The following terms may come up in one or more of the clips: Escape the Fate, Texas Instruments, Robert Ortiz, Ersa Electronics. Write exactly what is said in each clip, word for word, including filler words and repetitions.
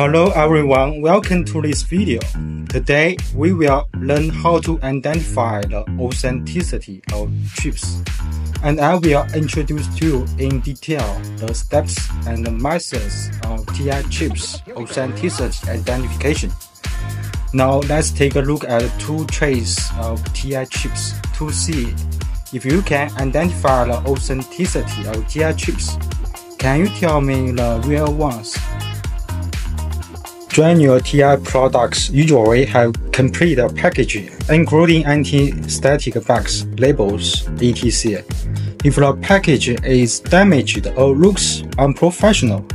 Hello everyone, welcome to this video. Today we will learn how to identify the authenticity of chips, and I will introduce to you in detail the steps and the methods of T I chips authenticity identification. Now let's take a look at two traits of T I chips to see if you can identify the authenticity of T I chips. Can you tell me the real ones? General T I products usually have complete packaging, including anti-static bags, labels, et cetera. If the package is damaged or looks unprofessional,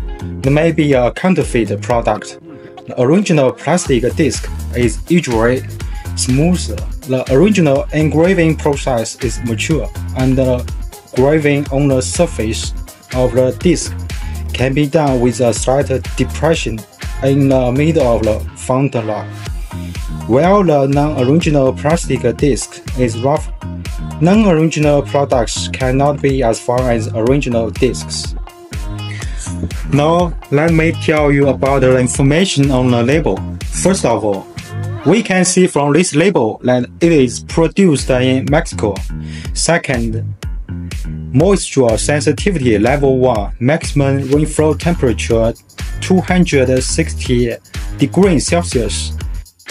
it may be a counterfeit product. The original plastic disc is usually smoother. The original engraving process is mature, and the engraving on the surface of the disc can be done with a slight depression in the middle of the font line. While the non-original plastic disc is rough, non-original products cannot be as fine as original discs. Now, let me tell you about the information on the label. First of all, we can see from this label that it is produced in Mexico. Second, moisture sensitivity level one, maximum rainfall temperature two hundred sixty degrees Celsius,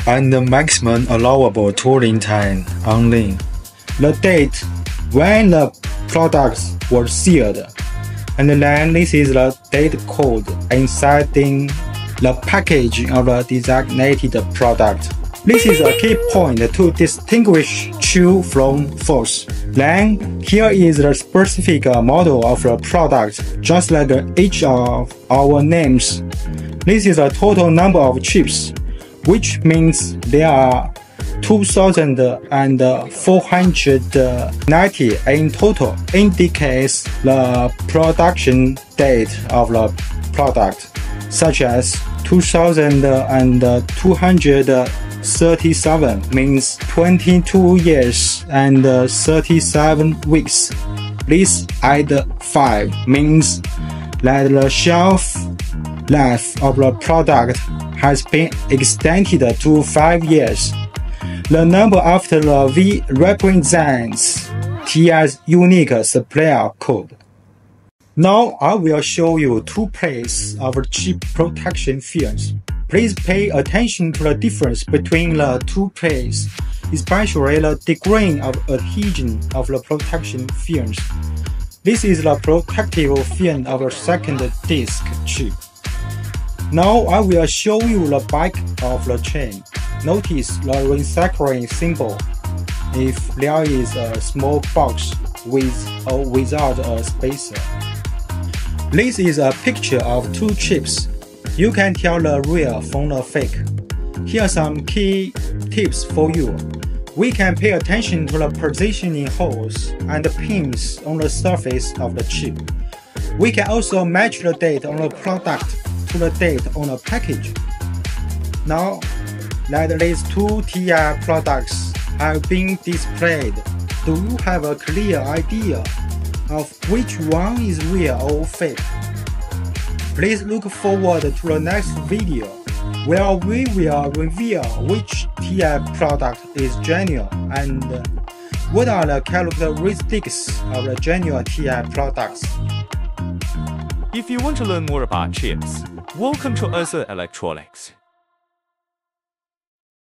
and the maximum allowable tooling time only. The date when the products were sealed, and then this is the date code inside the package of the designated product. This is a key point to distinguish true from false. Then here is the specific model of the product, just like each of our names. This is a total number of chips, which means there are two thousand four hundred ninety in total, indicates the production date of the product, such as two thousand two hundred thirty-seven means twenty-two years and thirty-seven weeks. This add five means that the shelf life of the product has been extended to five years. The number after the V represents T I's unique supplier code. Now I will show you two plates of chip protection films. Please pay attention to the difference between the two plates, especially the degree of adhesion of the protection films. This is the protective film of the second disc chip. Now I will show you the back of the chain. Notice the recycling symbol if there is a small box with or without a spacer. This is a picture of two chips. You can tell the real from the fake. Here are some key tips for you. We can pay attention to the positioning holes and the pins on the surface of the chip. We can also match the date on the product to the date on the package. Now that these two T I products have been displayed, do you have a clear idea of which one is real or fake? Please look forward to the next video, where we will reveal which T I product is genuine and what are the characteristics of the genuine T I products. If you want to learn more about chips, welcome to Ersa Electronics.